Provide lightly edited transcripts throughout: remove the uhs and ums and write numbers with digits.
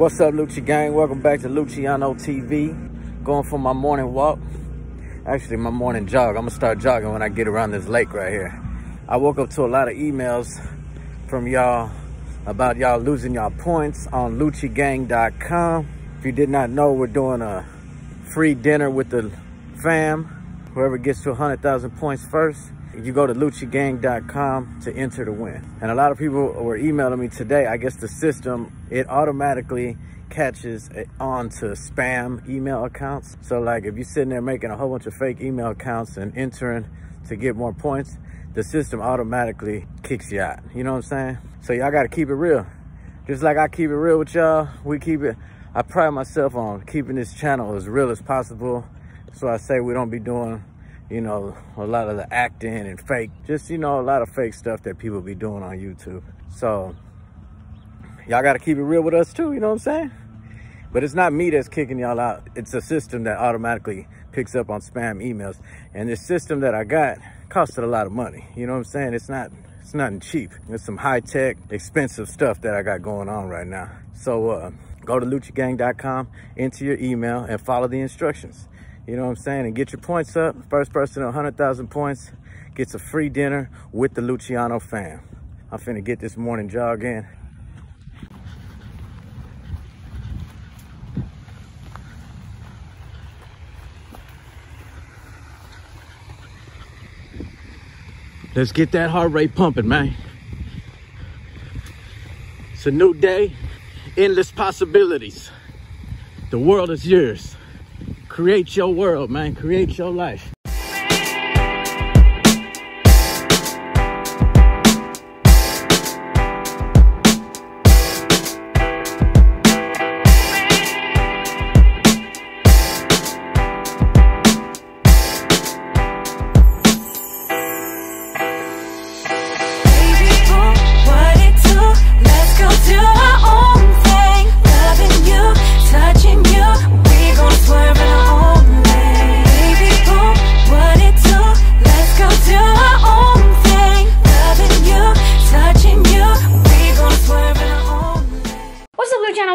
What's up, Lucci Gang? Welcome back to Luciano TV. Going for my morning walk. Actually, my morning jog. I'm gonna start jogging when I get around this lake right here. I woke up to a lot of emails from y'all about y'all losing y'all points on luccigang.com. If you did not know, we're doing a free dinner with the fam. Whoever gets to 100,000 points first, you go to luccigang.com to enter the win. And a lot of people were emailing me today. I guess the system, it automatically catches it on to spam email accounts. So like if you're sitting there making a whole bunch of fake email accounts and entering to get more points, the system automatically kicks you out. You know what I'm saying? So y'all gotta keep it real. Just like I keep it real with y'all, we keep it, I pride myself on keeping this channel as real as possible. So I say we don't be doing, you know, a lot of the acting and fake, just, you know, a lot of fake stuff that people be doing on YouTube. So y'all got to keep it real with us too, you know what I'm saying? But it's not me that's kicking y'all out. It's a system that automatically picks up on spam emails. And this system that I got costed a lot of money. You know what I'm saying? It's nothing cheap. It's some high tech, expensive stuff that I got going on right now. So go to luccigang.com, enter your email and follow the instructions. You know what I'm saying? And get your points up. First person to 100,000 points gets a free dinner with the Luciano fam. I'm finna get this morning jog in. Let's get that heart rate pumping, man. It's a new day, endless possibilities. The world is yours. Create your world, man. Create your life.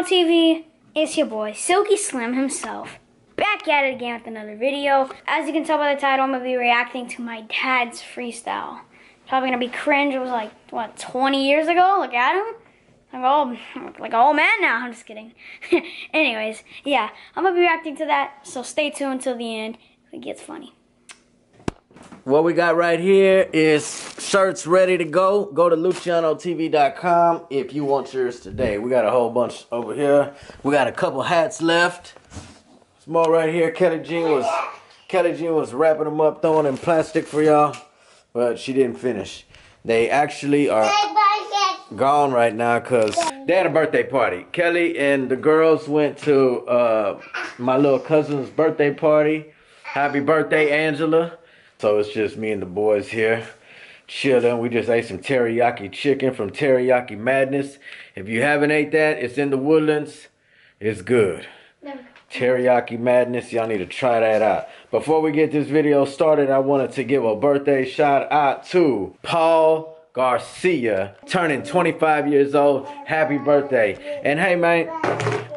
TV, it's your boy Silky Slim himself, back at it again with another video. As you can tell by the title, I'm gonna be reacting to my dad's freestyle. Probably gonna be cringe. It was like what, 20 years ago? Look at him, like an old man now. I'm just kidding. Anyways, yeah, I'm gonna be reacting to that, so stay tuned till the end. It gets funny. What we got right here is shirts ready to go. Go to lucianotv.com if you want yours today. We got a whole bunch over here. We got a couple hats left. Some more right here. Kelly Jean was wrapping them up, throwing them in plastic for y'all, but she didn't finish. They actually are gone right now because they had a birthday party. Kelly and the girls went to my little cousin's birthday party. Happy birthday, Angela. So it's just me and the boys here chilling. We just ate some teriyaki chicken from Teriyaki Madness. If you haven't ate that, it's in the Woodlands. It's good. No. Teriyaki Madness, y'all need to try that out. Before we get this video started, I wanted to give a birthday shout out to Paul Garcia, turning 25 years old. Happy birthday. And hey, man,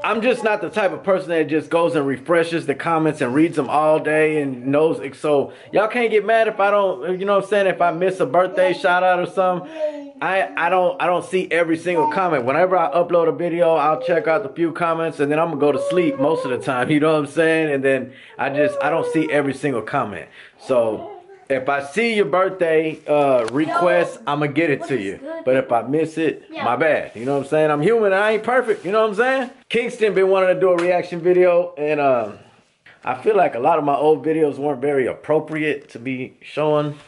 I'm just not the type of person that just goes and refreshes the comments and reads them all day and knows it. So y'all can't get mad if I don't, you know what I'm saying, if I miss a birthday shout out or something. I don't see every single comment. Whenever I upload a video, I'll check out the few comments and then I'm gonna go to sleep most of the time, you know what I'm saying? And then I don't see every single comment. So if I see your birthday request, I'm gonna get it to you. But if I miss it, my bad. You know what I'm saying? I'm human, I ain't perfect. You know what I'm saying? Kingston been wanting to do a reaction video, and I feel like a lot of my old videos weren't very appropriate to be showing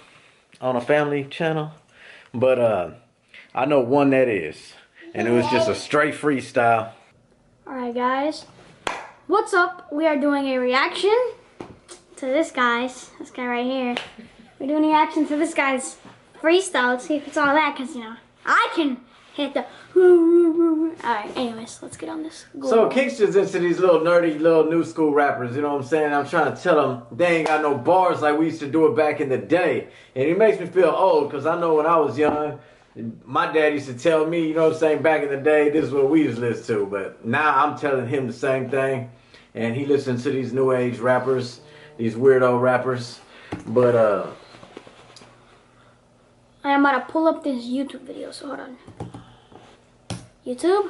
on a family channel. But I know one that is, and it was just a straight freestyle. All right, guys. What's up? We are doing a reaction to this guy right here. We're doing a reaction to this guy's freestyle. Let's see if it's all that, because, you know, I can hit the... Alright, anyways, let's get on this. Go. So, Kingston's into these little nerdy, little new school rappers, you know what I'm saying? I'm trying to tell them they ain't got no bars like we used to do it back in the day. And it makes me feel old, because I know when I was young, My dad used to tell me, you know what I'm saying, back in the day, this is what we used to listen to. But now I'm telling him the same thing. And he listens to these new age rappers, these weirdo rappers. But, I am about to pull up this YouTube video, so hold on. YouTube?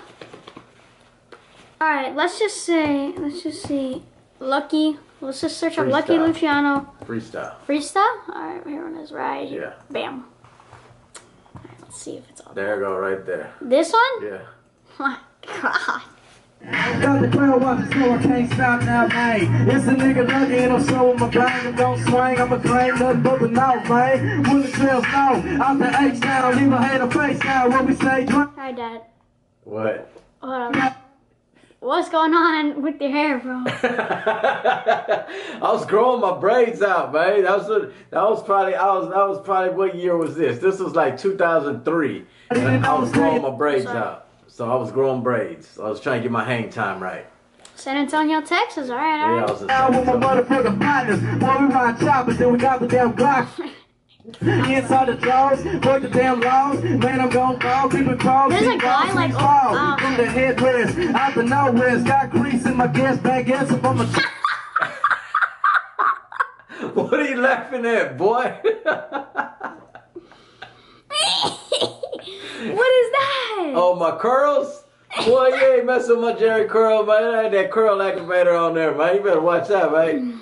Alright, let's just see. Let's just search up Lucky Luciano. Freestyle. Freestyle? Alright, here one is right here. Yeah. Bam. Alright, let's see if it's on. There you go, right there. This one? Yeah. My God. I got the clown watching so I can't stop now, man. It's a nigga lucky and I'm showing my brain. I don't swing, I'ma claim nothing but the mouth, man. When the trails out, out the H down, leave my head a face down. What we say, hi, Dad. What? Hold on. What's going on with your hair, bro? I was growing my braids out, man. That was probably what year was this? This was like 2003. And I was growing my braids out. So I was growing braids. So I was trying to get my hang time right. San Antonio, Texas. All right, all right. Yeah, I was in San Antonio. With my motherfucking partners. Boy, we ride choppers, then we got the damn block. Inside the drawers, work the damn laws. Man, I'm gon' fall, people call. There's a guy like, oh, from the headrest, out the nowhere, got grease in my gas bag, gas up on my. What are you laughing at, boy? What is that? Oh, my curls? Boy, you ain't messing with my Jerry curl, man. I had that curl activator on there, man. You better watch that, man.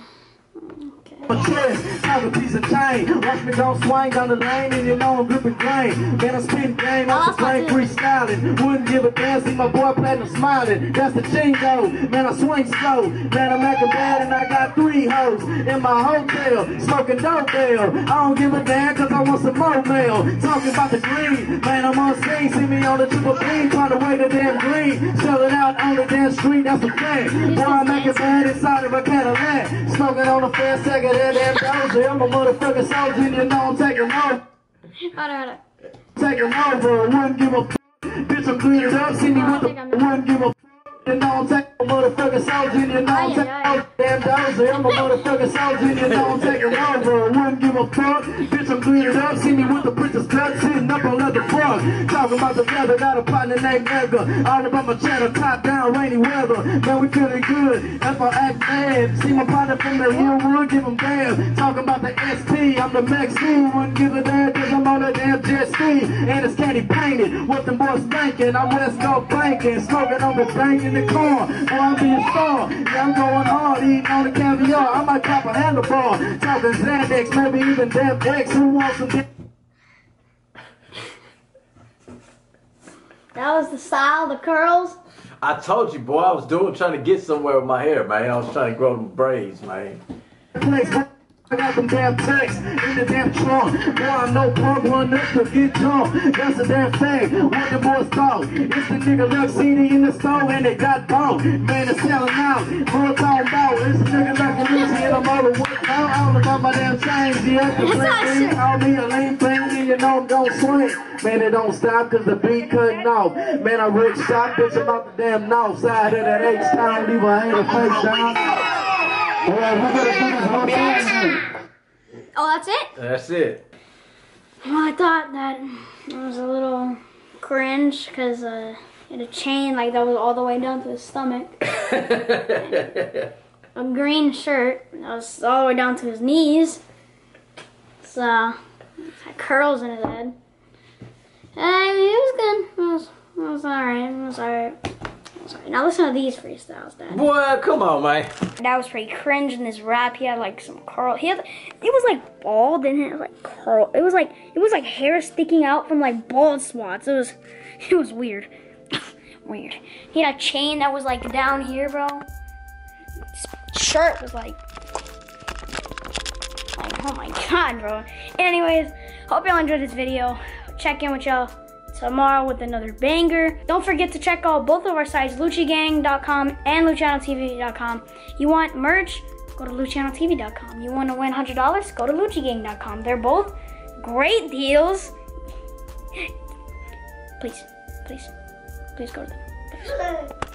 My chest, have a piece of chain. Watch me don't swing down the lane, and you know I'm gripping game. Man, I'm spinning game, I'm playing freestyling. Wouldn't give a damn, see my boy platinum smiling. That's the chingo, man, I swing slow. Man, I'm acting bad, and I got 3 hoes in my hotel, smoking dope ale. I don't give a damn, cause I want some more mail. Talking about the green, man, I'm on scene. See me on the triple beam, trying to weigh the damn green. Sell it out on the damn street, that's a thing. Boy, I'm acting bad inside of a Cadillac. Smoking on the fair second. I'm a motherfucking soldier, and you know I'm taking home. Taking home, bro. Wouldn't give a f. Bitch, I'm cleaning up. See me with the. Wouldn't give a f. You know I'm taking a motherfucking soldier, and you know I'm taking home. Damn dozer, I'm a motherfucking soldier, and you know I'm taking home, bro. Wouldn't give a fuck. Bitch, I'm cleaning up. See me with the princess cut, sitting up on leather truck. Talking about the weather, got a partner named Nega. All about my cheddar, top down, rainy weather. Man, we feeling good. If I act bad, see my partner from the real, give him damn. Talking about the SP, I'm the Max Q. Wouldn't give a damn, cause I'm on that damn jet ski. And it's candy painted, what them boys thinking. I'm West Coast banking, smoking on the bank in the car. Boy, I'm being star, yeah, I'm going hard, eating on the caviar. I might pop a handlebar, talking Xanax, maybe even damn X. Who wants some? That was the style, the curls. I told you, boy, I was trying to get somewhere with my hair, man. I was trying to grow them braids, man. I got them damn texts in the damn trunk. Boy, I'm no punk, one up to get drunk. That's a damn thing, what the boys thought. It's the nigga Luck CD in the store and they got bought. Man, it's selling out, more talking about. It's the nigga Luck Lucy and I'm all the way down. All about my damn chains, you have to play. I'll be a lame thing and you know don't swing. Man, it don't stop cause the beat cutting off. Man, I rip shot, bitch, I'm out the damn north side of that H-town. Leave a hand a face down. Oh, that's it? That's it. Well, I thought that it was a little cringe because he had a chain like that was all the way down to his stomach. A green shirt that was all the way down to his knees. So, had curls in his head. And he was good. It was alright. It was alright. Sorry, now listen to these freestyles, Dad. Boy, come on, man. That was pretty cringe in this rap. He had like some curl. It was like bald and it had like curl. It was like hair sticking out from like bald spots. It was weird. Weird. He had a chain that was like down here, bro. His shirt was like oh my God, bro. Anyways, hope y'all enjoyed this video. Check in with y'all tomorrow with another banger. Don't forget to check out both of our sites, luccigang.com and lucianotv.com. You want merch? Go to lucianotv.com. You want to win $100? Go to luccigang.com. They're both great deals. Please, please, please go to them. Please.